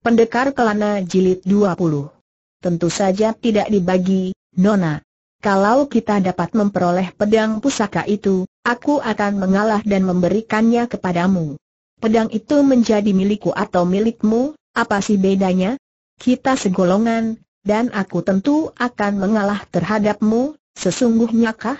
Pendekar Kelana Jilid 20. Tentu saja tidak dibagi, Nona. Kalau kita dapat memperoleh pedang pusaka itu, aku akan mengalah dan memberikannya kepadamu. Pedang itu menjadi milikku atau milikmu, apa sih bedanya? Kita segolongan, dan aku tentu akan mengalah terhadapmu, sesungguhnya kah?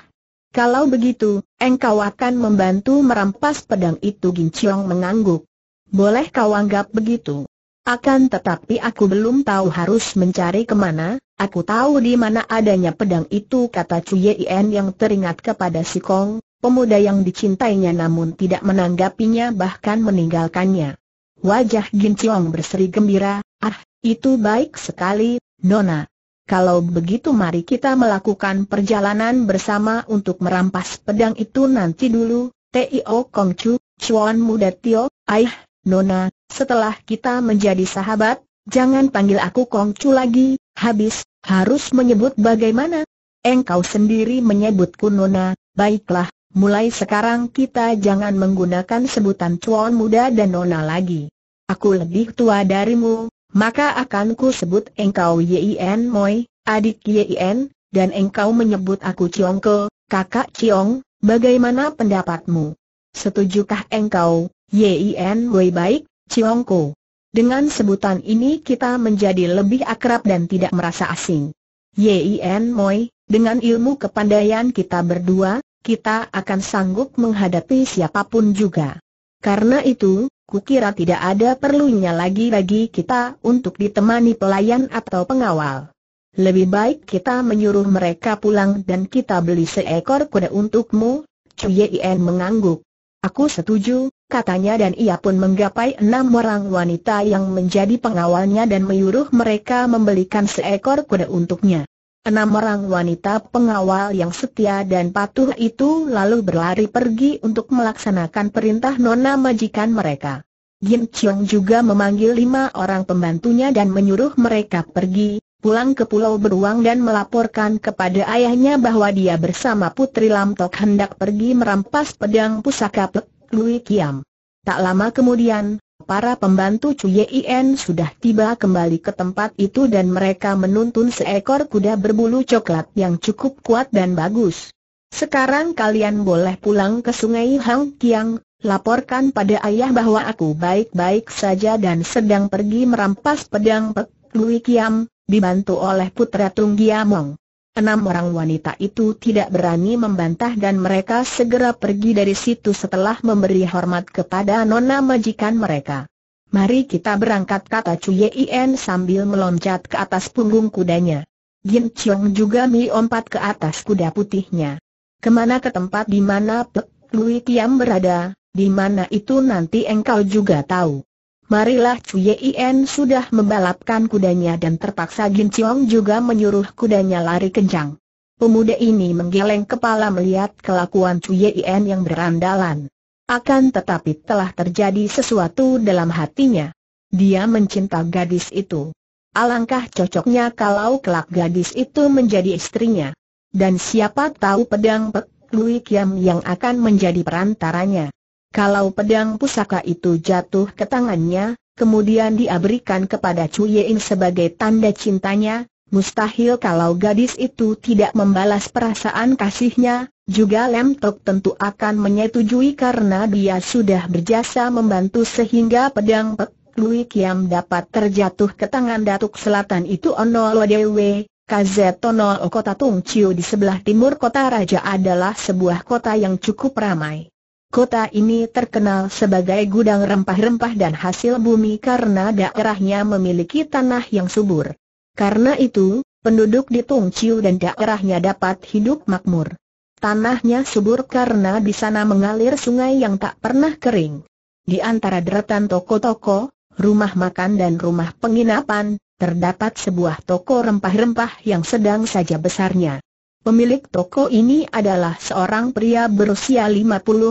Kalau begitu, engkau akan membantu merampas pedang itu. Gin Ciong mengangguk. Boleh kau anggap begitu. Akan tetapi aku belum tahu harus mencari kemana. Aku tahu di mana adanya pedang itu, kata Cui Yin yang teringat kepada Sikong, pemuda yang dicintainya namun tidak menanggapinya bahkan meninggalkannya. Wajah Gin Ciong berseri gembira. Ah, itu baik sekali, Nona. Kalau begitu mari kita melakukan perjalanan bersama untuk merampas pedang itu. Nanti dulu, Tio Kongcu, Chuan Muda Tio. Aih, Nona, setelah kita menjadi sahabat, jangan panggil aku Kongcu lagi. Habis, harus menyebut bagaimana? Engkau sendiri menyebutku Nona. Baiklah, mulai sekarang kita jangan menggunakan sebutan Cuan Muda dan Nona lagi. Aku lebih tua darimu, maka akan ku sebut engkau Yin Moi, adik Yin, dan engkau menyebut aku Ciongke, kakak Ciong. Bagaimana pendapatmu? Setujukah engkau, Yin Moi? Baik, Ciongku. Dengan sebutan ini kita menjadi lebih akrab dan tidak merasa asing. Yin Moi, dengan ilmu kepandaian kita berdua, kita akan sanggup menghadapi siapapun juga. Karena itu, kukira tidak ada perlunya lagi bagi kita untuk ditemani pelayan atau pengawal. Lebih baik kita menyuruh mereka pulang dan kita beli seekor kuda untukmu. Cui Yin mengangguk. Aku setuju, katanya, dan ia pun menggapai 6 orang wanita yang menjadi pengawalnya dan menyuruh mereka membelikan seekor kuda untuknya. 6 orang wanita pengawal yang setia dan patuh itu lalu berlari pergi untuk melaksanakan perintah Nona majikan mereka. Gin Ciong juga memanggil 5 orang pembantunya dan menyuruh mereka pergi, pulang ke Pulau Beruang dan melaporkan kepada ayahnya bahwa dia bersama Putri Lam Tok hendak pergi merampas pedang pusaka Pek Lui Kiam. Tak lama kemudian, para pembantu Cui Yin sudah tiba kembali ke tempat itu dan mereka menuntun seekor kuda berbulu coklat yang cukup kuat dan bagus. Sekarang kalian boleh pulang ke Sungai Hang Kiang, laporkan pada ayah bahwa aku baik-baik saja dan sedang pergi merampas pedang Pek Lui Kiam, dibantu oleh putra Tung Giamong. 6 orang wanita itu tidak berani membantah dan mereka segera pergi dari situ setelah memberi hormat kepada Nona majikan mereka. Mari kita berangkat, kata Cui Yin sambil meloncat ke atas punggung kudanya. Gin Ciong juga melompat ke atas kuda putihnya. Kemana? Ke tempat di mana Pek Lui Kiam berada. Di mana itu nanti engkau juga tahu. Marilah. Cui Yin sudah membalapkan kudanya dan terpaksa Gin Ciong juga menyuruh kudanya lari kencang. Pemuda ini menggeleng kepala melihat kelakuan Cui Yin yang berandalan. Akan tetapi telah terjadi sesuatu dalam hatinya. Dia mencinta gadis itu. Alangkah cocoknya kalau kelak gadis itu menjadi istrinya. Dan siapa tahu pedang Pek Lui Kiam yang akan menjadi perantaranya. Kalau pedang pusaka itu jatuh ke tangannya, kemudian dia berikan kepada Cui Yin sebagai tanda cintanya, mustahil kalau gadis itu tidak membalas perasaan kasihnya. Juga Lam Tok tentu akan menyetujui karena dia sudah berjasa membantu sehingga pedang Pek Lui Kiam dapat terjatuh ke tangan Datuk Selatan itu. Ono Lodewe, Kazetono Kota Tungciu di sebelah timur kota raja adalah sebuah kota yang cukup ramai. Kota ini terkenal sebagai gudang rempah-rempah dan hasil bumi karena daerahnya memiliki tanah yang subur. Karena itu, penduduk di Tungciu dan daerahnya dapat hidup makmur. Tanahnya subur karena di sana mengalir sungai yang tak pernah kering. Di antara deretan toko-toko, rumah makan dan rumah penginapan, terdapat sebuah toko rempah-rempah yang sedang saja besarnya. Pemilik toko ini adalah seorang pria berusia 51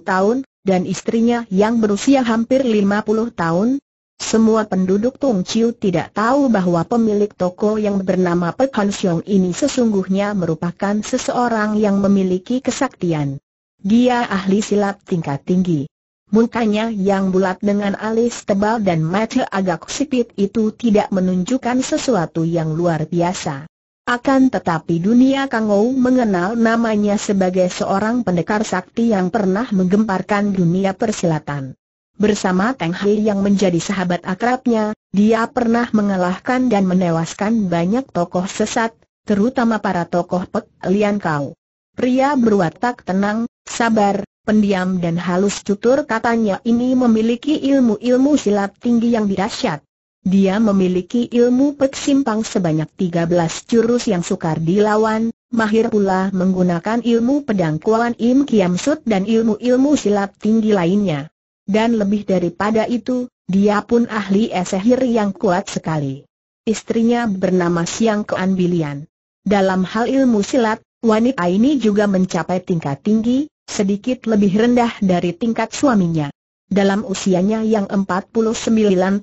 tahun, dan istrinya yang berusia hampir 50 tahun. Semua penduduk Tungciu tidak tahu bahwa pemilik toko yang bernama Pek Han Siong ini sesungguhnya merupakan seseorang yang memiliki kesaktian. Dia ahli silat tingkat tinggi. Mukanya yang bulat dengan alis tebal dan mata agak sipit itu tidak menunjukkan sesuatu yang luar biasa. Akan tetapi dunia Kangou mengenal namanya sebagai seorang pendekar sakti yang pernah menggemparkan dunia persilatan. Bersama Teng Hui yang menjadi sahabat akrabnya, dia pernah mengalahkan dan menewaskan banyak tokoh sesat, terutama para tokoh Pek Lian Kau. Pria berwatak tenang, sabar, pendiam dan halus tutur katanya ini memiliki ilmu-ilmu silat tinggi yang dahsyat. Dia memiliki ilmu pek simpang sebanyak 13 jurus yang sukar dilawan, mahir pula menggunakan ilmu pedang Kuan Im Kiamsut dan ilmu-ilmu silat tinggi lainnya. Dan lebih daripada itu, dia pun ahli sihir yang kuat sekali. Istrinya bernama Siangkoan Bilian. Dalam hal ilmu silat, wanita ini juga mencapai tingkat tinggi, sedikit lebih rendah dari tingkat suaminya. Dalam usianya yang 49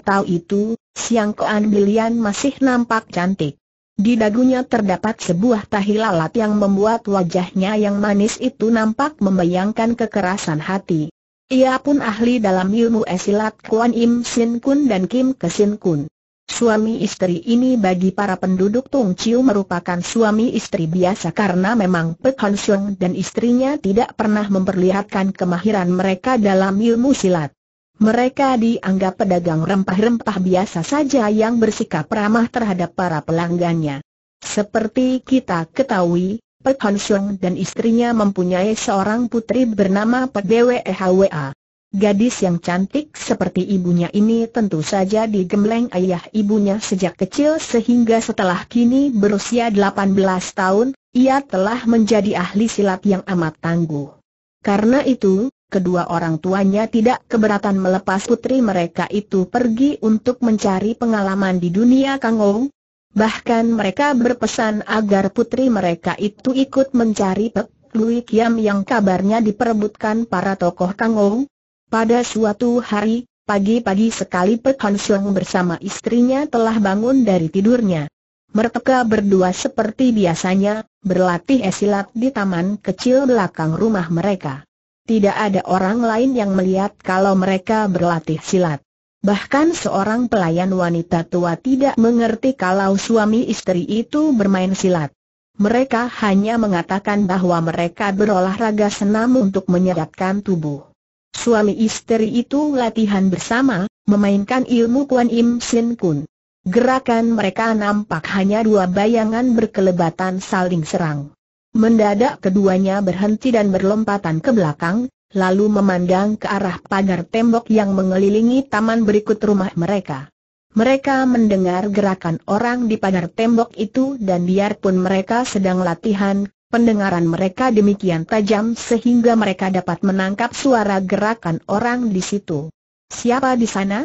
tahun itu, Siangkoan Bilian masih nampak cantik. Di dagunya terdapat sebuah tahi lalat yang membuat wajahnya yang manis itu nampak membayangkan kekerasan hati. Ia pun ahli dalam ilmu silat Kuan Im Sin Kun dan Kim Kesin Kun. Suami istri ini bagi para penduduk Tungciu merupakan suami istri biasa karena memang Pek Han Siong dan istrinya tidak pernah memperlihatkan kemahiran mereka dalam ilmu silat. Mereka dianggap pedagang rempah-rempah biasa saja yang bersikap ramah terhadap para pelanggannya. Seperti kita ketahui, Pek Han Siong dan istrinya mempunyai seorang putri bernama Pek Bwe Hwa. Gadis yang cantik seperti ibunya ini tentu saja digembleng ayah ibunya sejak kecil sehingga setelah kini berusia 18 tahun, ia telah menjadi ahli silat yang amat tangguh. Karena itu, kedua orang tuanya tidak keberatan melepas putri mereka itu pergi untuk mencari pengalaman di dunia Kangou. Bahkan mereka berpesan agar putri mereka itu ikut mencari Pek Lui Kiam yang kabarnya diperebutkan para tokoh Kangou. Pada suatu hari, pagi-pagi sekali Pek Han Siong bersama istrinya telah bangun dari tidurnya. Mereka berdua seperti biasanya, berlatih silat di taman kecil belakang rumah mereka. Tidak ada orang lain yang melihat kalau mereka berlatih silat. Bahkan seorang pelayan wanita tua tidak mengerti kalau suami istri itu bermain silat. Mereka hanya mengatakan bahwa mereka berolahraga senam untuk menyehatkan tubuh. Suami istri itu latihan bersama, memainkan ilmu Kuan Im Sin Kun. Gerakan mereka nampak hanya dua bayangan berkelebatan saling serang. Mendadak keduanya berhenti dan berlompatan ke belakang, lalu memandang ke arah pagar tembok yang mengelilingi taman berikut rumah mereka. Mereka mendengar gerakan orang di pagar tembok itu dan biarpun mereka sedang latihan, pendengaran mereka demikian tajam sehingga mereka dapat menangkap suara gerakan orang di situ. "Siapa di sana?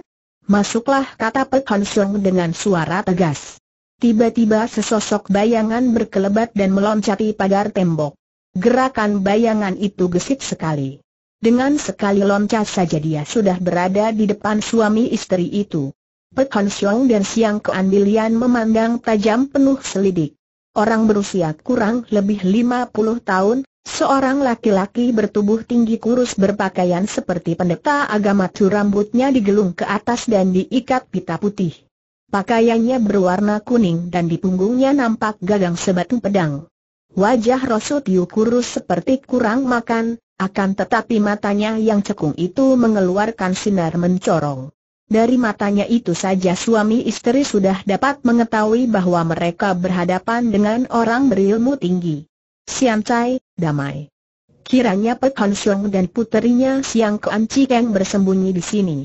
Masuklah," kata Pek Han Siong dengan suara tegas. Tiba-tiba sesosok bayangan berkelebat dan meloncati pagar tembok. Gerakan bayangan itu gesit sekali. Dengan sekali loncat saja dia sudah berada di depan suami istri itu. Pek Han Siong dan Siangkoan Bilian memandang tajam penuh selidik. Orang berusia kurang lebih 50 tahun, seorang laki-laki bertubuh tinggi kurus berpakaian seperti pendeta agama itu rambutnya digelung ke atas dan diikat pita putih. Pakaiannya berwarna kuning dan di punggungnya nampak gagang sebatu pedang. Wajah Rosotiu kurus seperti kurang makan, akan tetapi matanya yang cekung itu mengeluarkan sinar mencorong. Dari matanya itu saja suami istri sudah dapat mengetahui bahwa mereka berhadapan dengan orang berilmu tinggi. "Siancai, damai. Kiranya Pek Han Siong dan puterinya Siangkoan Cikeng bersembunyi di sini.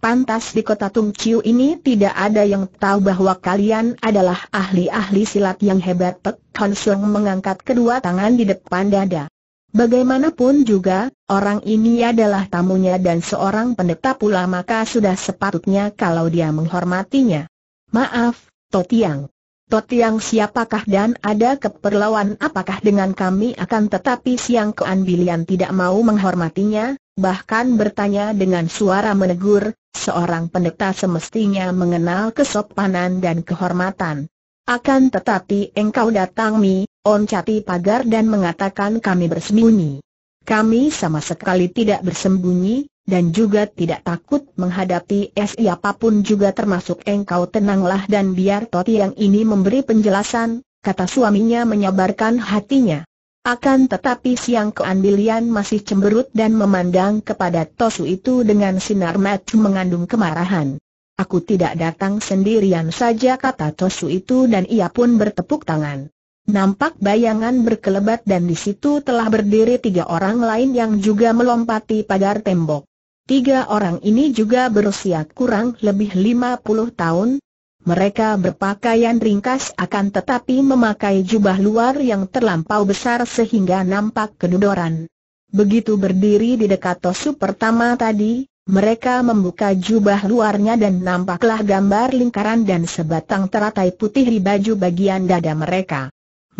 Pantas di kota Tungciu ini tidak ada yang tahu bahwa kalian adalah ahli-ahli silat yang hebat." Pek Han Siong mengangkat kedua tangan di depan dada. Bagaimanapun juga, orang ini adalah tamunya dan seorang pendeta pula maka sudah sepatutnya kalau dia menghormatinya. "Maaf, Totiang. Totiang siapakah dan ada keperluan apakah dengan kami?" Akan tetapi Siangkoan Bilian tidak mau menghormatinya, bahkan bertanya dengan suara menegur, seorang pendeta semestinya mengenal kesopanan dan kehormatan. "Akan tetapi engkau datang oncati pagar dan mengatakan kami bersembunyi. Kami sama sekali tidak bersembunyi, dan juga tidak takut menghadapi siapapun juga termasuk engkau. Tenanglah dan biar Toti yang ini memberi penjelasan, kata suaminya menyabarkan hatinya. Akan tetapi Siangkoan Bilian masih cemberut dan memandang kepada Tosu itu dengan sinar mata mengandung kemarahan. Aku tidak datang sendirian saja, kata Tosu itu, dan ia pun bertepuk tangan. Nampak bayangan berkelebat dan di situ telah berdiri tiga orang lain yang juga melompati pagar tembok. Tiga orang ini juga berusia kurang lebih 50 tahun. Mereka berpakaian ringkas akan tetapi memakai jubah luar yang terlampau besar sehingga nampak kedodoran. Begitu berdiri di dekat Tosu pertama tadi, mereka membuka jubah luarnya dan nampaklah gambar lingkaran dan sebatang teratai putih di baju bagian dada mereka.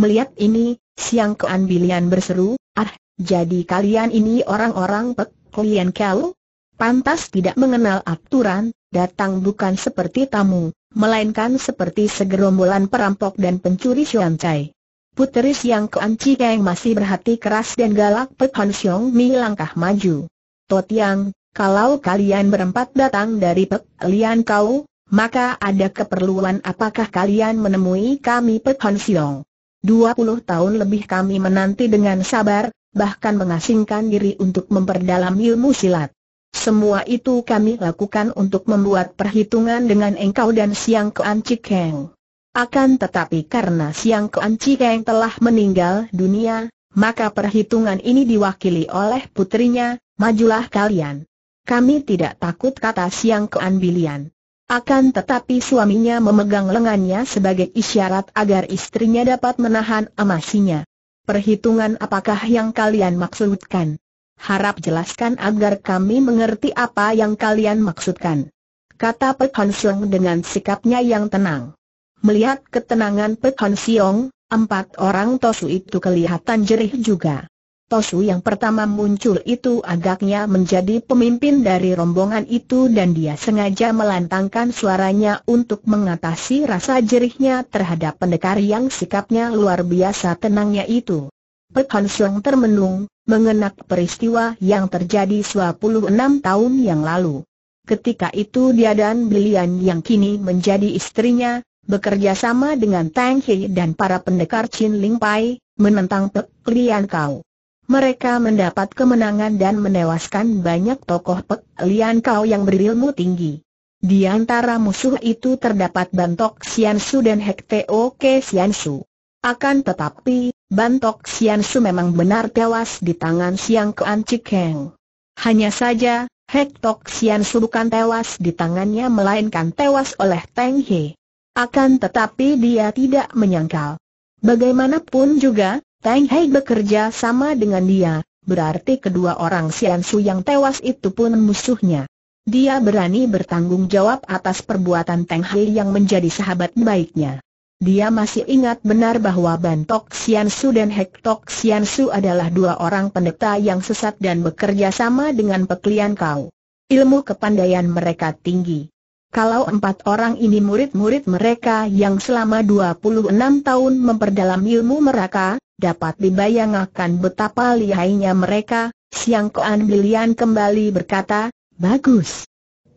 Melihat ini, Siangkoan Bilian berseru, "Ah, jadi kalian ini orang-orang Pek Lian Kau? Pantas tidak mengenal aturan, datang bukan seperti tamu, melainkan seperti segerombolan perampok dan pencuri syancai." Putri Siangkoan Ciyang masih berhati keras dan galak. Pek Han Siong Mi langkah maju. "Totiang, kalau kalian berempat datang dari Pek Lian Kau, maka ada keperluan apakah kalian menemui kami Pek Han Siong? 20 tahun lebih kami menanti dengan sabar, bahkan mengasingkan diri untuk memperdalam ilmu silat. Semua itu kami lakukan untuk membuat perhitungan dengan engkau dan Siangkoan Cikeng. Akan tetapi karena Siangkoan Cikeng telah meninggal dunia, maka perhitungan ini diwakili oleh putrinya. Majulah kalian." "Kami tidak takut," kata Siangkoan Bilian. Akan tetapi suaminya memegang lengannya sebagai isyarat agar istrinya dapat menahan emosinya. "Perhitungan apakah yang kalian maksudkan? Harap jelaskan agar kami mengerti apa yang kalian maksudkan," kata Pek Han Siong dengan sikapnya yang tenang. Melihat ketenangan Pek Han Siong, empat orang Tosu itu kelihatan jerih juga. Tosu yang pertama muncul itu agaknya menjadi pemimpin dari rombongan itu dan dia sengaja melantangkan suaranya untuk mengatasi rasa jerihnya terhadap pendekar yang sikapnya luar biasa tenangnya itu. Pek Han Siong termenung mengenang peristiwa yang terjadi 26 tahun yang lalu. Ketika itu dia dan Bilian yang kini menjadi istrinya, bekerja sama dengan Tang Hai dan para pendekar Chin Ling Pai, menentang Pek Lian Kau. Mereka mendapat kemenangan dan menewaskan banyak tokoh Pek Lian Kau yang berilmu tinggi. Di antara musuh itu terdapat Bantok Sian Su dan Hek Tok Sian Su. Akan tetapi, Bantok Sian Su memang benar tewas di tangan Siangkoan Cikeng. Hanya saja, Hek Tok Sian Su bukan tewas di tangannya melainkan tewas oleh Teng He. Akan tetapi dia tidak menyangkal. Bagaimanapun juga, Teng He bekerja sama dengan dia, berarti kedua orang Sian Su yang tewas itu pun musuhnya. Dia berani bertanggung jawab atas perbuatan Teng He yang menjadi sahabat baiknya. Dia masih ingat benar bahwa Bantok Sian Su dan Hek Tok Sian Su adalah dua orang pendeta yang sesat dan bekerja sama dengan Pek Lian Kau. Ilmu kepandaian mereka tinggi. Kalau empat orang ini murid-murid mereka yang selama 26 tahun memperdalam ilmu mereka, dapat dibayangkan betapa lihainya mereka. Siangkoan Bilian kembali berkata, "Bagus.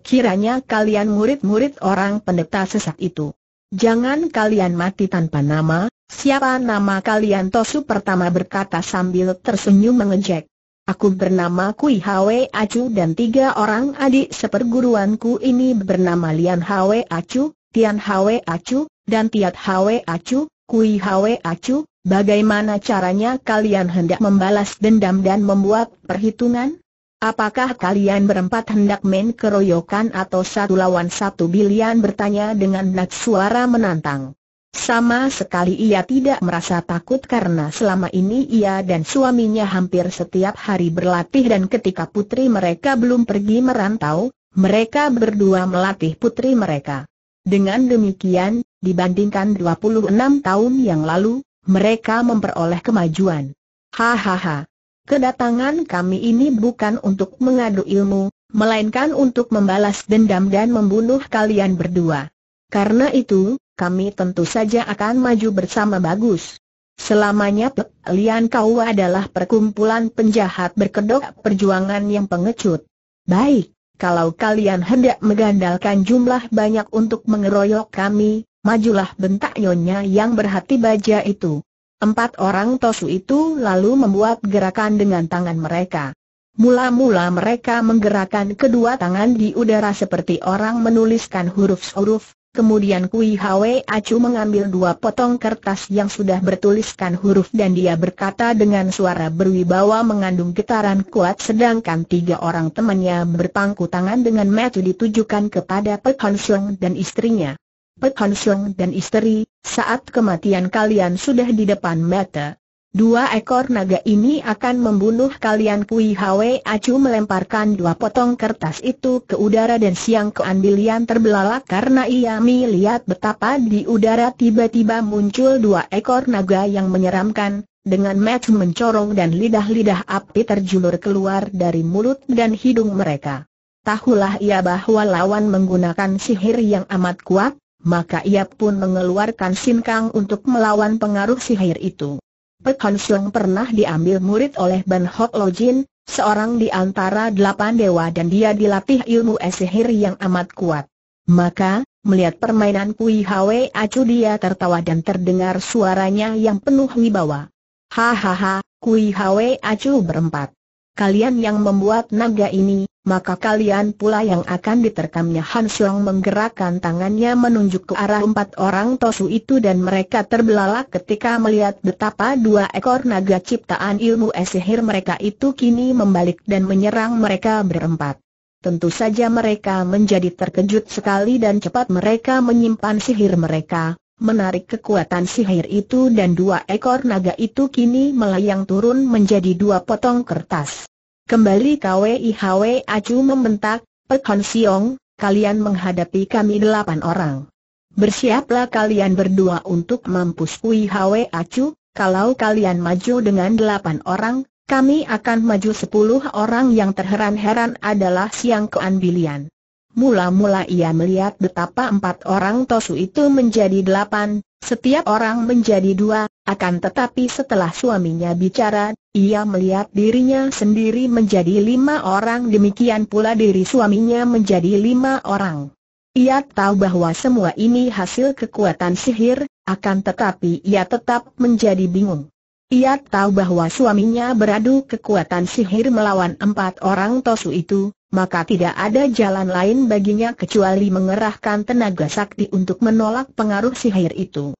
Kiranya kalian murid-murid orang pendeta sesat itu. Jangan kalian mati tanpa nama." "Siapa nama kalian?" Tosu pertama berkata sambil tersenyum mengejek. "Aku bernama Kui Hwe Acu dan tiga orang adik seperguruanku ini bernama Lian Hwe Acu, Tian Hwe Acu, dan Tiat Hwe Acu, Kui Hwe Acu. Bagaimana caranya kalian hendak membalas dendam dan membuat perhitungan? Apakah kalian berempat hendak main keroyokan atau satu lawan satu?" Bilian bertanya dengan nada suara menantang. Sama sekali ia tidak merasa takut karena selama ini ia dan suaminya hampir setiap hari berlatih dan ketika putri mereka belum pergi merantau, mereka berdua melatih putri mereka. Dengan demikian, dibandingkan 26 tahun yang lalu, mereka memperoleh kemajuan. "Hahaha. Kedatangan kami ini bukan untuk mengadu ilmu, melainkan untuk membalas dendam dan membunuh kalian berdua. Karena itu, kami tentu saja akan maju bersama." "Bagus. Selamanya Pek Lian Kau adalah perkumpulan penjahat berkedok perjuangan yang pengecut. Baik, kalau kalian hendak mengandalkan jumlah banyak untuk mengeroyok kami, majulah, bentak nyonya yang berhati baja itu. Empat orang tosu itu lalu membuat gerakan dengan tangan mereka. Mula-mula mereka menggerakkan kedua tangan di udara seperti orang menuliskan huruf-huruf. Kemudian Kui Hwe Acu mengambil dua potong kertas yang sudah bertuliskan huruf dan dia berkata dengan suara berwibawa mengandung getaran kuat, sedangkan tiga orang temannya berpangku tangan dengan mata ditujukan kepada Pek Han Siong dan istrinya. Pek Han Siong dan istri, saat kematian kalian sudah di depan mata. Dua ekor naga ini akan membunuh kalian. Kui Hwe Acu melemparkan dua potong kertas itu ke udara dan Siangkoan Bilian terbelalak karena ia melihat betapa di udara tiba-tiba muncul dua ekor naga yang menyeramkan, dengan mata mencorong dan lidah-lidah api terjulur keluar dari mulut dan hidung mereka. Tahulah ia bahwa lawan menggunakan sihir yang amat kuat, maka ia pun mengeluarkan sinkang untuk melawan pengaruh sihir itu. Pek Han Siong pernah diambil murid oleh Bantok Lojin, seorang di antara 8 dewa, dan dia dilatih ilmu sihir yang amat kuat. Maka, melihat permainan Kui Hwe Acu, dia tertawa dan terdengar suaranya yang penuh wibawa. Hahaha, Kui Hwe Acu berempat. Kalian yang membuat naga ini, maka kalian pula yang akan diterkamnya. Han Siong menggerakkan tangannya menunjuk ke arah empat orang tosu itu dan mereka terbelalak ketika melihat betapa dua ekor naga ciptaan ilmu sihir mereka itu kini membalik dan menyerang mereka berempat. Tentu saja mereka menjadi terkejut sekali dan cepat mereka menyimpan sihir mereka, menarik kekuatan sihir itu, dan dua ekor naga itu kini melayang turun menjadi dua potong kertas. Kembali Kui Hwe Acu membentak, Pek Han Siong, kalian menghadapi kami 8 orang. Bersiaplah kalian berdua untuk mampus. Kui Hwe Acu, kalau kalian maju dengan 8 orang, kami akan maju 10 orang. Yang terheran-heran adalah Siangkoan Bilian. Mula-mula ia melihat betapa 4 orang tosu itu menjadi 8, setiap orang menjadi 2. Akan tetapi setelah suaminya bicara, ia melihat dirinya sendiri menjadi 5 orang, demikian pula diri suaminya menjadi 5 orang. Ia tahu bahwa semua ini hasil kekuatan sihir, akan tetapi ia tetap menjadi bingung. Ia tahu bahwa suaminya beradu kekuatan sihir melawan 4 orang tosu itu, maka tidak ada jalan lain baginya kecuali mengerahkan tenaga sakti untuk menolak pengaruh sihir itu.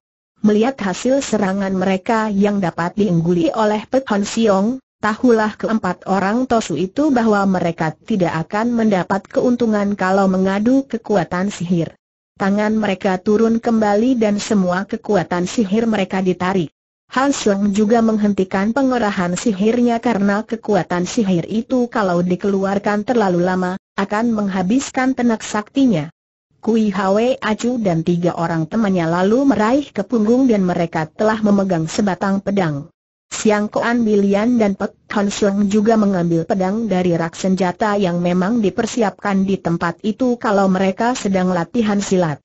Melihat hasil serangan mereka yang dapat diengguli oleh Pek Han Siong, tahulah keempat orang tosu itu bahwa mereka tidak akan mendapat keuntungan kalau mengadu kekuatan sihir. Tangan mereka turun kembali dan semua kekuatan sihir mereka ditarik. Han Siong juga menghentikan pengerahan sihirnya karena kekuatan sihir itu kalau dikeluarkan terlalu lama, akan menghabiskan tenaga saktinya. Kui Hwe Acu dan 3 orang temannya lalu meraih ke punggung dan mereka telah memegang sebatang pedang. Siangkoan Bilian dan Pek Han Siong juga mengambil pedang dari rak senjata yang memang dipersiapkan di tempat itu kalau mereka sedang latihan silat.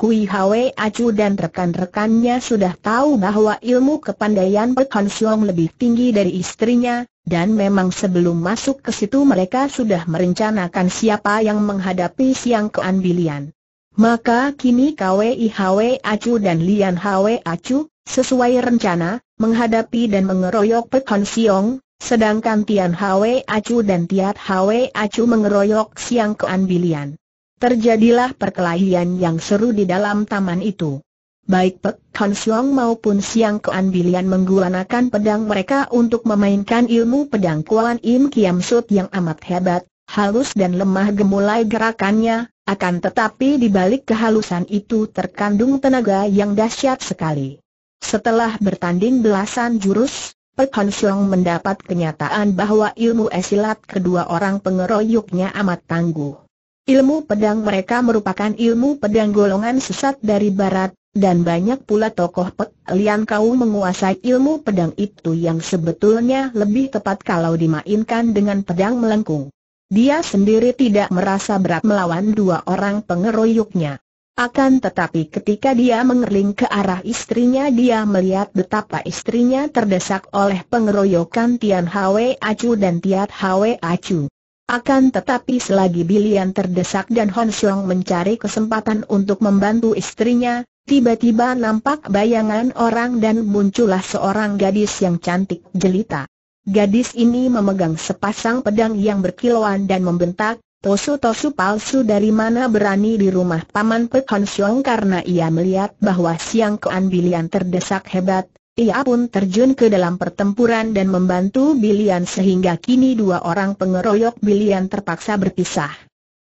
Kui Hwe Acu dan rekan-rekannya sudah tahu bahwa ilmu kepandaian Pek Han Siong lebih tinggi dari istrinya, dan memang sebelum masuk ke situ mereka sudah merencanakan siapa yang menghadapi Siangkoan Bilian. Maka kini Kui Hwe Acu dan Lian Hwe Acu, sesuai rencana, menghadapi dan mengeroyok Pek Han Siong, sedangkan Tian Hwe Acu dan Tiat Hwe Acu mengeroyok Siangkoan Bilian. Terjadilah perkelahian yang seru di dalam taman itu. Baik Pek Han Siong maupun Siangkoan Bilian menggunakan pedang mereka untuk memainkan ilmu pedang Kuan Im Kiam Sut yang amat hebat, halus dan lemah gemulai gerakannya. Akan tetapi di balik kehalusan itu terkandung tenaga yang dahsyat sekali. Setelah bertanding belasan jurus, Pek Han Siong mendapat kenyataan bahwa ilmu silat kedua orang pengeroyoknya amat tangguh. Ilmu pedang mereka merupakan ilmu pedang golongan sesat dari barat, dan banyak pula tokoh Pek Lian Kau menguasai ilmu pedang itu yang sebetulnya lebih tepat kalau dimainkan dengan pedang melengkung. Dia sendiri tidak merasa berat melawan dua orang pengeroyoknya. Akan tetapi ketika dia mengerling ke arah istrinya, dia melihat betapa istrinya terdesak oleh pengeroyokan Tian Hwe Acu dan Tiat Hwe Acu. Akan tetapi selagi Bilian terdesak dan Han Siong mencari kesempatan untuk membantu istrinya, tiba-tiba nampak bayangan orang dan muncullah seorang gadis yang cantik jelita. Gadis ini memegang sepasang pedang yang berkilauan dan membentak, "Tosu-tosu palsu dari mana berani di rumah paman Pek Han Siong?" Karena ia melihat bahwa Siangkoan Bilian terdesak hebat, ia pun terjun ke dalam pertempuran dan membantu Bilian sehingga kini dua orang pengeroyok Bilian terpaksa berpisah.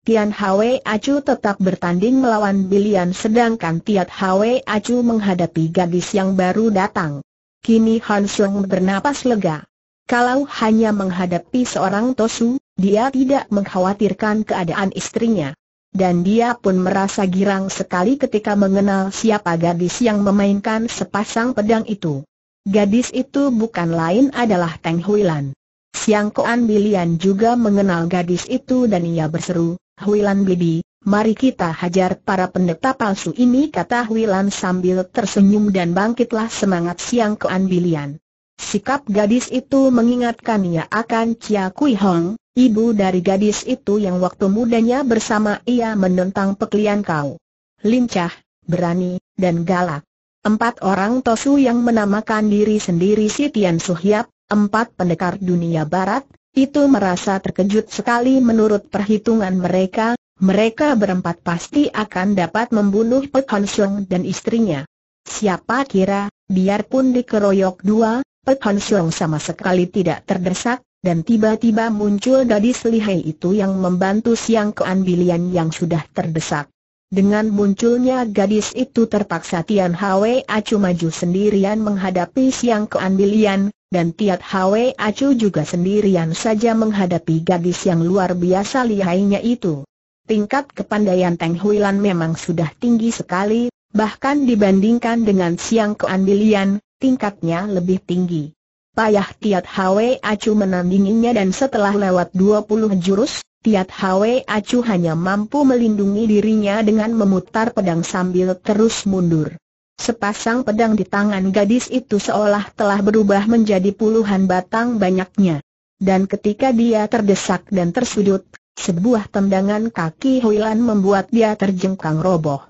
Tian Hwe Acu tetap bertanding melawan Bilian sedangkan Tiat Hwe Acu menghadapi gadis yang baru datang. Kini Han Siong bernapas lega. Kalau hanya menghadapi seorang tosu, dia tidak mengkhawatirkan keadaan istrinya. Dan dia pun merasa girang sekali ketika mengenal siapa gadis yang memainkan sepasang pedang itu. Gadis itu bukan lain adalah Teng Hui Lan. Siangkoan Bilian juga mengenal gadis itu dan ia berseru, "Hui Lan bibi, mari kita hajar para pendeta palsu ini," kata Hui Lan sambil tersenyum dan bangkitlah semangat Siangkoan Bilian. Sikap gadis itu mengingatkannya akan Cia Kui Hong, ibu dari gadis itu yang waktu mudanya bersama ia menentang Pek Lian Kau. Lincah, berani, dan galak. Empat orang tosu yang menamakan diri sendiri Si Tian Su Hiap, empat pendekar dunia barat, itu merasa terkejut sekali. Menurut perhitungan mereka, mereka berempat pasti akan dapat membunuh Pek Han Siong dan istrinya. Siapa kira, biarpun dikeroyok dua, Pek Han Siong sama sekali tidak terdesak. Dan tiba-tiba muncul gadis lihai itu yang membantu Siangkoan Bilian yang sudah terdesak. Dengan munculnya gadis itu terpaksa Tian Hwe Acu maju sendirian menghadapi Siangkoan Bilian, dan Tiat Hwe Acu juga sendirian saja menghadapi gadis yang luar biasa lihainya itu. Tingkat kepandaian Teng Hui Lan memang sudah tinggi sekali, bahkan dibandingkan dengan Siangkoan Bilian, tingkatnya lebih tinggi. Payah Tiat Hwe Acu menandinginya dan setelah lewat 20 jurus, Tiat Hwe Acu hanya mampu melindungi dirinya dengan memutar pedang sambil terus mundur. Sepasang pedang di tangan gadis itu seolah telah berubah menjadi puluhan batang banyaknya. Dan ketika dia terdesak dan tersudut, sebuah tendangan kaki Hui Lan membuat dia terjengkang roboh.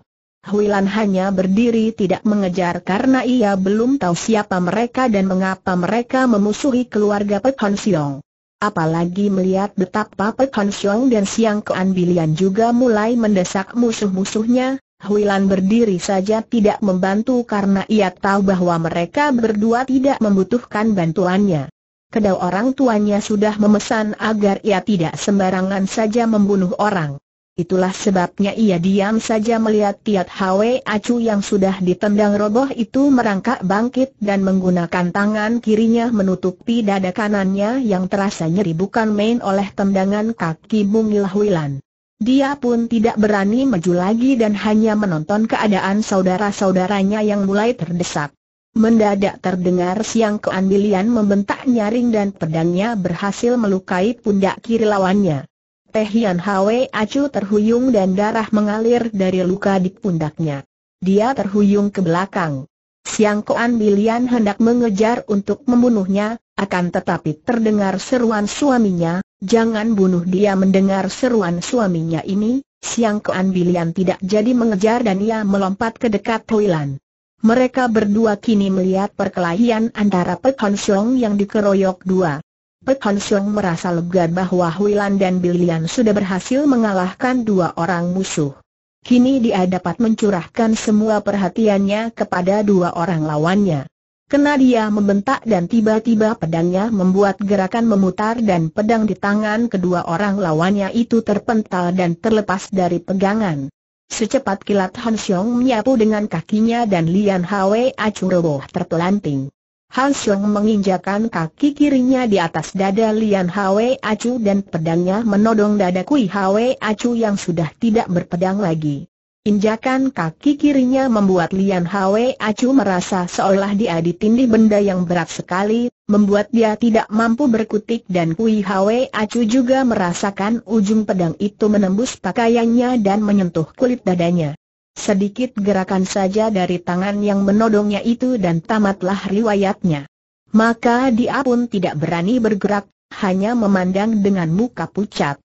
Hui Lan hanya berdiri tidak mengejar karena ia belum tahu siapa mereka dan mengapa mereka memusuhi keluarga Pek Han Siong. Apalagi melihat betapa Pek Han Siong dan Siangkoan Bilian juga mulai mendesak musuh-musuhnya, Hui Lan berdiri saja tidak membantu karena ia tahu bahwa mereka berdua tidak membutuhkan bantuannya. Kedua orang tuanya sudah memesan agar ia tidak sembarangan saja membunuh orang. Itulah sebabnya ia diam saja melihat Tiat Hwe Acu yang sudah ditendang roboh itu merangkak bangkit dan menggunakan tangan kirinya menutupi dada kanannya yang terasa nyeri bukan main oleh tendangan kaki mungil Hui Lan. Dia pun tidak berani maju lagi dan hanya menonton keadaan saudara-saudaranya yang mulai terdesak. Mendadak terdengar Siangkoan Bilian membentak nyaring dan pedangnya berhasil melukai pundak kiri lawannya. Tian Hwe Acu terhuyung dan darah mengalir dari luka di pundaknya. Dia terhuyung ke belakang. Siangkoan Bilian hendak mengejar untuk membunuhnya, akan tetapi terdengar seruan suaminya, "Jangan bunuh dia!" Mendengar seruan suaminya ini, Siangkoan Bilian tidak jadi mengejar dan ia melompat ke dekat Hui Lan. Mereka berdua kini melihat perkelahian antara Pek Han Siong yang dikeroyok dua. Pek Han Siong merasa lega bahwa Hui Lan dan Bilian sudah berhasil mengalahkan dua orang musuh. Kini dia dapat mencurahkan semua perhatiannya kepada dua orang lawannya. Kena dia membentak dan tiba-tiba pedangnya membuat gerakan memutar dan pedang di tangan kedua orang lawannya itu terpental dan terlepas dari pegangan. Secepat kilat Han Siong menyapu dengan kakinya dan Lian Hwe Acu roboh terpelanting. Han Siong menginjakan kaki kirinya di atas dada Lian Hwe Acu dan pedangnya menodong dada Kui Hwe Acu yang sudah tidak berpedang lagi. Injakan kaki kirinya membuat Lian Hwe Acu merasa seolah dia ditindih benda yang berat sekali, membuat dia tidak mampu berkutik dan Kui Hwe Acu juga merasakan ujung pedang itu menembus pakaiannya dan menyentuh kulit dadanya. Sedikit gerakan saja dari tangan yang menodongnya itu dan tamatlah riwayatnya. Maka dia pun tidak berani bergerak, hanya memandang dengan muka pucat.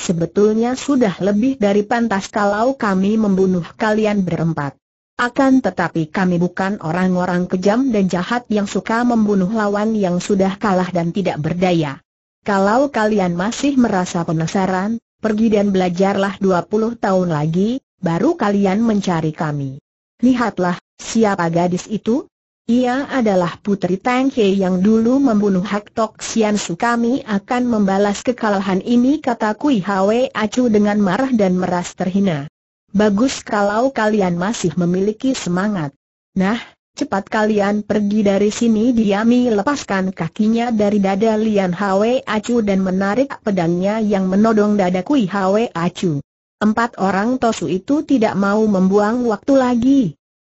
sebetulnya sudah lebih dari pantas kalau kami membunuh kalian berempat. Akan tetapi kami bukan orang-orang kejam dan jahat yang suka membunuh lawan yang sudah kalah dan tidak berdaya. Kalau kalian masih merasa penasaran, pergi dan belajarlah 20 tahun lagi, baru kalian mencari kami. Lihatlah, siapa gadis itu? Ia adalah putri Tang Hai yang dulu membunuh Hek Tok Sian Su. Kami akan membalas kekalahan ini, kata Kui Hwe Acu dengan marah dan merasa terhina. Bagus kalau kalian masih memiliki semangat. Nah, cepat kalian pergi dari sini. Diami lepaskan kakinya dari dada Lian Hwe Acu dan menarik pedangnya yang menodong dada Kui Hwe Acu. Empat orang tosu itu tidak mau membuang waktu lagi.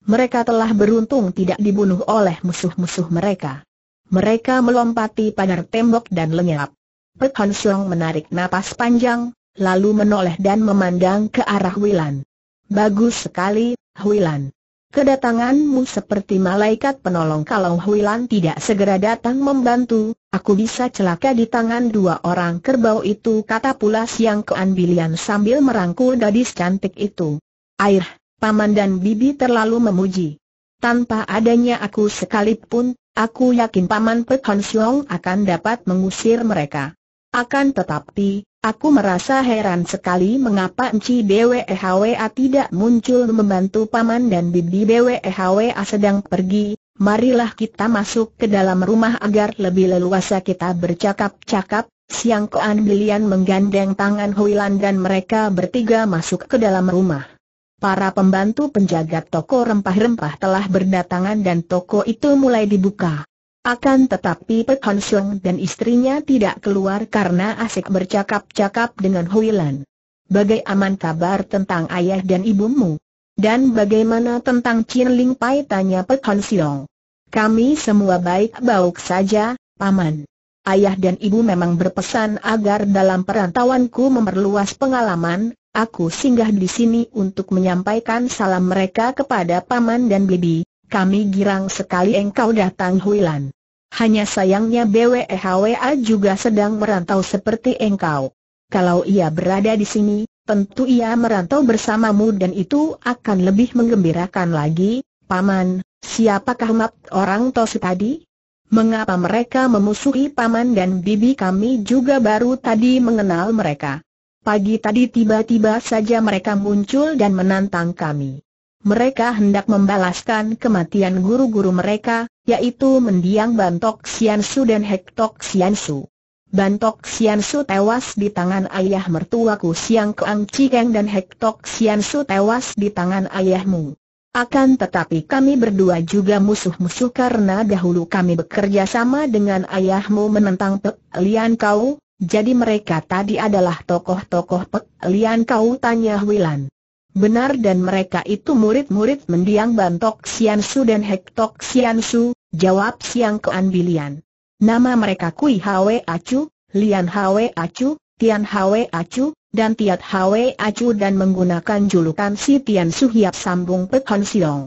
Mereka telah beruntung tidak dibunuh oleh musuh-musuh mereka. Mereka melompati pagar tembok dan lenyap. Pek Han Siong menarik napas panjang, lalu menoleh dan memandang ke arah Hui Lan. Bagus sekali, Hui Lan. Kedatanganmu seperti malaikat penolong. Kalau Hui Lan tidak segera datang membantu, aku bisa celaka di tangan dua orang kerbau itu, kata pula Siangkoan Bilian sambil merangkul gadis cantik itu. Air. Paman dan bibi terlalu memuji. Tanpa adanya aku sekalipun, aku yakin Paman Pek Han Siong akan dapat mengusir mereka. Akan tetapi, aku merasa heran sekali mengapa Enci Bwehwa tidak muncul membantu. Paman dan bibi Bwehwa sedang pergi. Marilah kita masuk ke dalam rumah agar lebih leluasa kita bercakap-cakap. Siangkoan Bilian menggandeng tangan Hui Lan dan mereka bertiga masuk ke dalam rumah. Para pembantu penjaga toko rempah-rempah telah berdatangan dan toko itu mulai dibuka. Akan tetapi Pek Han Siong dan istrinya tidak keluar karena asik bercakap-cakap dengan Hui Lan. Bagaimana kabar tentang ayah dan ibumu? Dan bagaimana tentang Chin Ling Pai, tanya Pek Han Siong. Kami semua baik-baik saja, Paman. Ayah dan ibu memang berpesan agar dalam perantauanku memperluas pengalaman. Aku singgah di sini untuk menyampaikan salam mereka kepada Paman dan Bibi. Kami girang sekali engkau datang, Hui Lan. Hanya sayangnya Bwehwa juga sedang merantau seperti engkau. Kalau ia berada di sini, tentu ia merantau bersamamu dan itu akan lebih menggembirakan lagi. Paman, siapakah map orang tosu tadi? Mengapa mereka memusuhi Paman dan Bibi? Kami juga baru tadi mengenal mereka. Pagi tadi tiba-tiba saja mereka muncul dan menantang kami. Mereka hendak membalaskan kematian guru-guru mereka, yaitu mendiang Bantok Sian Su dan Hek Tok Sian Su. Bantok Sian Su tewas di tangan ayah mertuaku Siangkoan Cikeng dan Hek Tok Sian Su tewas di tangan ayahmu. Akan tetapi kami berdua juga musuh-musuh karena dahulu kami bekerja sama dengan ayahmu menentang Pek Lian Kau. Jadi mereka tadi adalah tokoh-tokoh Pek Lian Kau, tanya Hui Lan. Benar, dan mereka itu murid-murid mendiang Bantok Sian Su dan Hek Tok Sian Su, jawab Siangkoan Bilian. Nama mereka Kui Hwe Acu, Lian Hwe Acu, Tian Hwe Acu, dan Tiat Hwe Acu, dan menggunakan julukan Si Tian Su Hiap, sambung Pek Han Siong.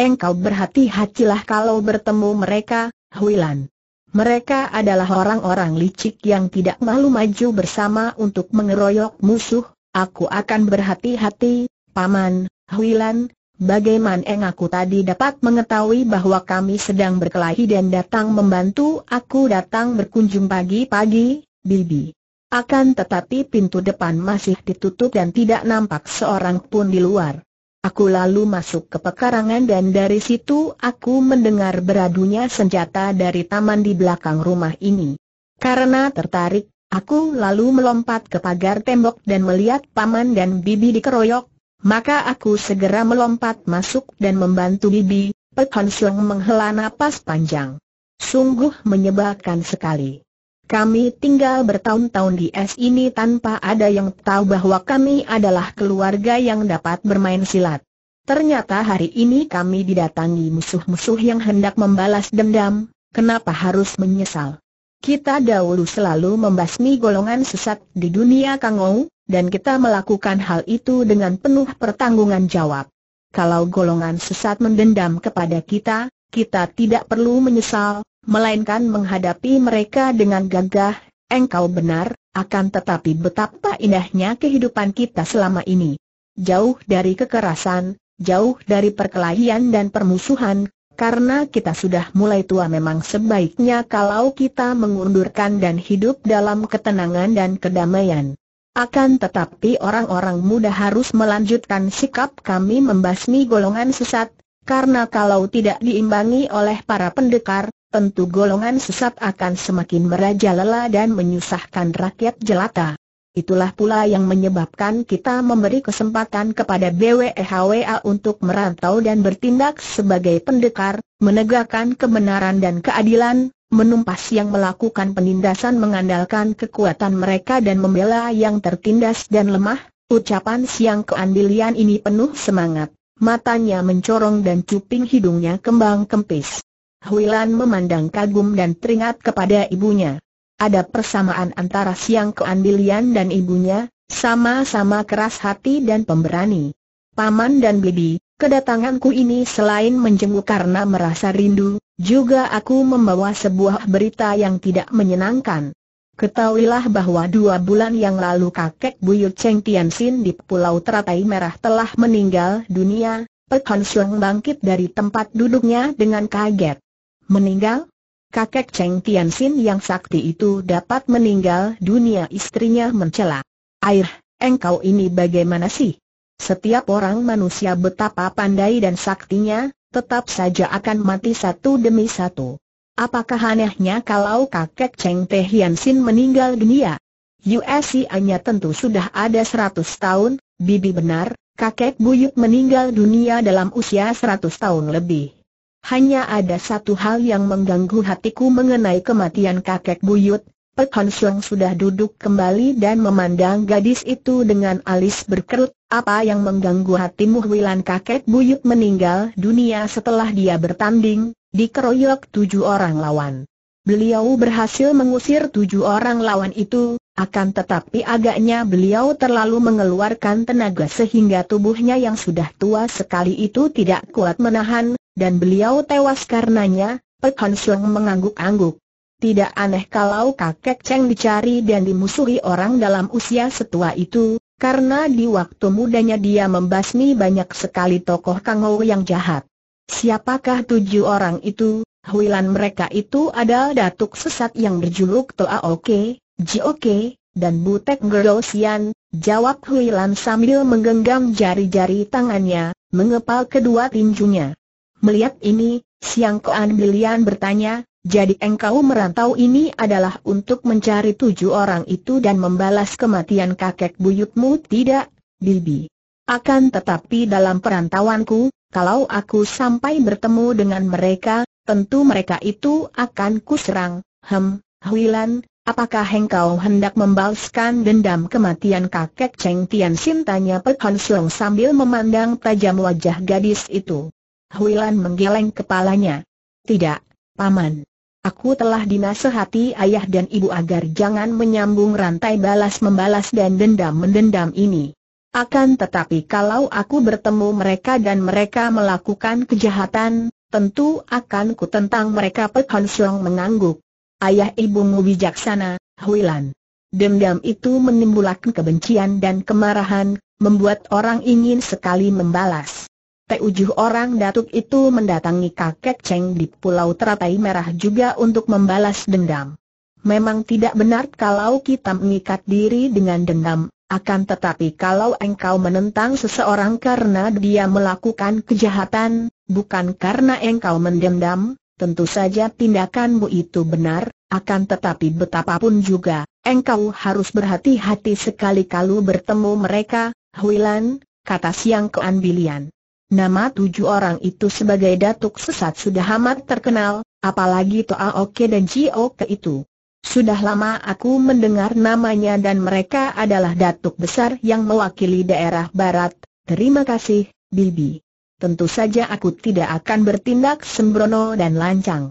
Engkau berhati-hatilah kalau bertemu mereka, Hui Lan. Mereka adalah orang-orang licik yang tidak malu maju bersama untuk mengeroyok musuh. Aku akan berhati-hati, Paman. Hui Lan, bagaimana aku tadi dapat mengetahui bahwa kami sedang berkelahi dan datang membantu? Aku datang berkunjung pagi-pagi, Bibi. Akan tetapi pintu depan masih ditutup dan tidak nampak seorang pun di luar. Aku lalu masuk ke pekarangan dan dari situ aku mendengar beradunya senjata dari taman di belakang rumah ini. Karena tertarik, aku lalu melompat ke pagar tembok dan melihat Paman dan Bibi dikeroyok. Maka aku segera melompat masuk dan membantu Bibi. Pek Han Siong menghela napas panjang. Sungguh menyebalkan sekali. Kami tinggal bertahun-tahun di es ini tanpa ada yang tahu bahwa kami adalah keluarga yang dapat bermain silat. Ternyata hari ini kami didatangi musuh-musuh yang hendak membalas dendam. Kenapa harus menyesal? Kita dahulu selalu membasmi golongan sesat di dunia Kangou, dan kita melakukan hal itu dengan penuh pertanggungan jawab. Kalau golongan sesat mendendam kepada kita, kita tidak perlu menyesal, melainkan menghadapi mereka dengan gagah. Engkau benar, Akan tetapi betapa indahnya kehidupan kita selama ini. Jauh dari kekerasan, jauh dari perkelahian dan permusuhan, karena kita sudah mulai tua memang sebaiknya kalau kita mengundurkan dan hidup dalam ketenangan dan kedamaian. Akan tetapi orang-orang muda harus melanjutkan sikap kami membasmi golongan sesat, karena kalau tidak diimbangi oleh para pendekar, tentu golongan sesat akan semakin merajalela dan menyusahkan rakyat jelata. Itulah pula yang menyebabkan kita memberi kesempatan kepada BWEHWA untuk merantau dan bertindak sebagai pendekar, menegakkan kebenaran dan keadilan, menumpas yang melakukan penindasan mengandalkan kekuatan mereka dan membela yang tertindas dan lemah. Ucapan Siangkoan Bilian ini penuh semangat, matanya mencorong dan cuping hidungnya kembang kempis. Hui Lan memandang kagum dan teringat kepada ibunya. Ada persamaan antara Siangkoan Bilian dan ibunya, sama-sama keras hati dan pemberani. Paman dan bibi, kedatanganku ini selain menjenguk karena merasa rindu, juga aku membawa sebuah berita yang tidak menyenangkan. Ketahuilah bahwa 2 bulan yang lalu kakek buyut Cheng Tian Sin di Pulau Teratai Merah telah meninggal dunia. Pek Han Siong bangkit dari tempat duduknya dengan kaget. Meninggal? Kakek Cheng Tian Sin yang sakti itu dapat meninggal dunia, istrinya mencela. Air, engkau ini bagaimana sih? Setiap orang manusia betapa pandai dan saktinya, tetap saja akan mati satu demi satu. Apakah anehnya kalau kakek Cheng Tian Sin meninggal dunia? Usianya tentu sudah ada 100 tahun, bibi benar, kakek buyut meninggal dunia dalam usia 100 tahun lebih. Hanya ada satu hal yang mengganggu hatiku mengenai kematian kakek buyut. Pek Han Siong sudah duduk kembali dan memandang gadis itu dengan alis berkerut. Apa yang mengganggu hatimu, Hui Lan? Kakek buyut meninggal dunia setelah dia bertanding, dikeroyok 7 orang lawan. Beliau berhasil mengusir 7 orang lawan itu, akan tetapi agaknya beliau terlalu mengeluarkan tenaga sehingga tubuhnya yang sudah tua sekali itu tidak kuat menahan. Dan beliau tewas karenanya. Pek Han Siong mengangguk-angguk. Tidak aneh kalau kakek Cheng dicari dan dimusuhi orang dalam usia setua itu, karena di waktu mudanya dia membasmi banyak sekali tokoh Kangou yang jahat. Siapakah 7 orang itu? Hui Lan, mereka itu ada datuk sesat yang berjuluk Toa Oke, Ji Oke, dan Butek Gerosian, jawab Hui Lan sambil menggenggam jari-jari tangannya, mengepal kedua tinjunya. Melihat ini, Siangkoan Bilian bertanya, jadi engkau merantau ini adalah untuk mencari 7 orang itu dan membalas kematian kakek buyutmu? Tidak, bibi. Akan tetapi dalam perantauanku, kalau aku sampai bertemu dengan mereka, tentu mereka itu akan kuserang. Hui Lan, apakah engkau hendak membalaskan dendam kematian kakek Cheng Tian Sin? Tanya Pek Han Siong sambil memandang tajam wajah gadis itu. Hui Lan menggeleng kepalanya. Tidak, paman. Aku telah dinasehati ayah dan ibu agar jangan menyambung rantai balas-membalas dan dendam-mendendam ini. Akan tetapi kalau aku bertemu mereka dan mereka melakukan kejahatan, tentu akan kutentang mereka. Pek Han Siong mengangguk. Ayah ibumu bijaksana, Hui Lan. Dendam itu menimbulkan kebencian dan kemarahan, membuat orang ingin sekali membalas. 7 orang datuk itu mendatangi kakek Cheng di Pulau Teratai Merah juga untuk membalas dendam. Memang tidak benar kalau kita mengikat diri dengan dendam, akan tetapi kalau engkau menentang seseorang karena dia melakukan kejahatan, bukan karena engkau mendendam, tentu saja tindakanmu itu benar, akan tetapi betapapun juga, engkau harus berhati-hati sekali kalau bertemu mereka, Hui Lan, kata Siangkoan Bilian. Nama 7 orang itu sebagai datuk sesat sudah amat terkenal, apalagi Toa Oke dan Ji Oke itu. Sudah lama aku mendengar namanya dan mereka adalah datuk besar yang mewakili daerah barat. Terima kasih, bibi. Tentu saja aku tidak akan bertindak sembrono dan lancang.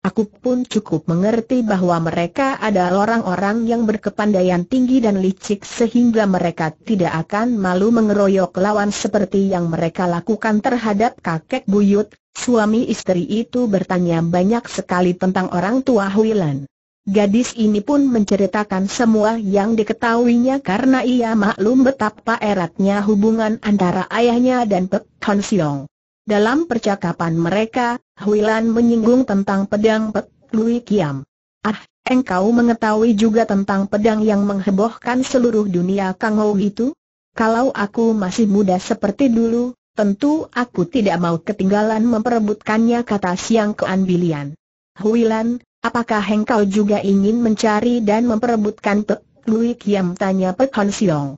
Aku pun cukup mengerti bahwa mereka adalah orang-orang yang berkepandaian tinggi dan licik sehingga mereka tidak akan malu mengeroyok lawan seperti yang mereka lakukan terhadap kakek buyut. Suami istri itu bertanya banyak sekali tentang orang tua Hui Lan. Gadis ini pun menceritakan semua yang diketahuinya karena ia maklum betapa eratnya hubungan antara ayahnya dan Pek Han Siong. Dalam percakapan mereka, Hui Lan menyinggung tentang pedang Pek Lui Kiam. "Ah, engkau mengetahui juga tentang pedang yang menghebohkan seluruh dunia Kangou itu? Kalau aku masih muda seperti dulu, tentu aku tidak mau ketinggalan memperebutkannya," kata Siangkoan Bilian. "Hui Lan, apakah engkau juga ingin mencari dan memperebutkan Pek Lui Kiam?" tanya Pek Han Siong.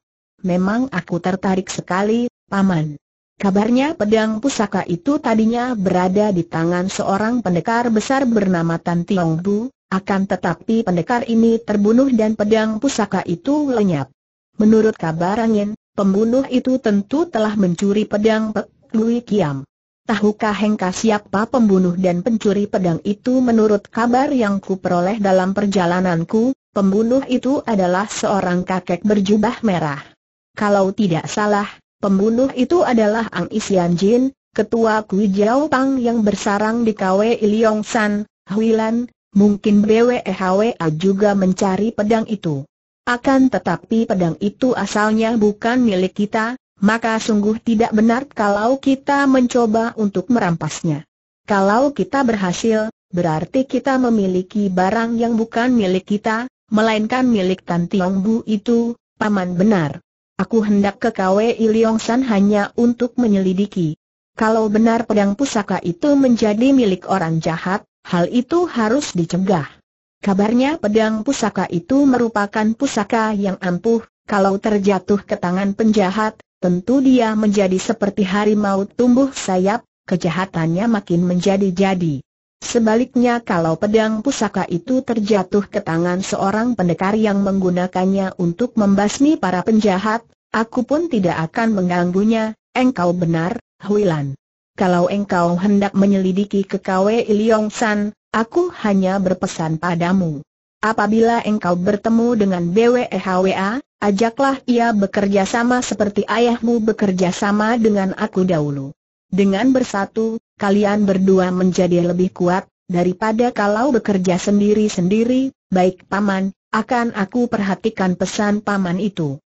"Memang aku tertarik sekali, Paman. Kabarnya pedang pusaka itu tadinya berada di tangan seorang pendekar besar bernama Tan Tiong Bu, akan tetapi pendekar ini terbunuh dan pedang pusaka itu lenyap. Menurut kabar angin, pembunuh itu tentu telah mencuri pedang Pek Lui Kiam. Tahukah engkau siapa pembunuh dan pencuri pedang itu?" "Menurut kabar yang kuperoleh dalam perjalananku, pembunuh itu adalah seorang kakek berjubah merah. Kalau tidak salah, pembunuh itu adalah Ang Isian Jin, ketua Kui Jiao Pang yang bersarang di Kawe Ilyongsan. Hui Lan, mungkin Bwe Hwa juga mencari pedang itu. Akan tetapi pedang itu asalnya bukan milik kita. Maka sungguh tidak benar kalau kita mencoba untuk merampasnya. Kalau kita berhasil, berarti kita memiliki barang yang bukan milik kita, melainkan milik Tan Tiong Bu itu, Paman." "Benar. Aku hendak ke Kawe Ilyongsan hanya untuk menyelidiki. Kalau benar pedang pusaka itu menjadi milik orang jahat, hal itu harus dicegah. Kabarnya pedang pusaka itu merupakan pusaka yang ampuh, kalau terjatuh ke tangan penjahat, tentu dia menjadi seperti harimau tumbuh sayap, kejahatannya makin menjadi-jadi. Sebaliknya kalau pedang pusaka itu terjatuh ke tangan seorang pendekar yang menggunakannya untuk membasmi para penjahat, aku pun tidak akan mengganggunya." "Engkau benar, Hui Lan. Kalau engkau hendak menyelidiki ke Kawe Ilyongsan, aku hanya berpesan padamu. Apabila engkau bertemu dengan Bwe Hwa, ajaklah ia bekerja sama seperti ayahmu bekerja sama dengan aku dahulu. Dengan bersatu, kalian berdua menjadi lebih kuat, daripada kalau bekerja sendiri-sendiri." "Baik Paman, akan aku perhatikan pesan Paman itu."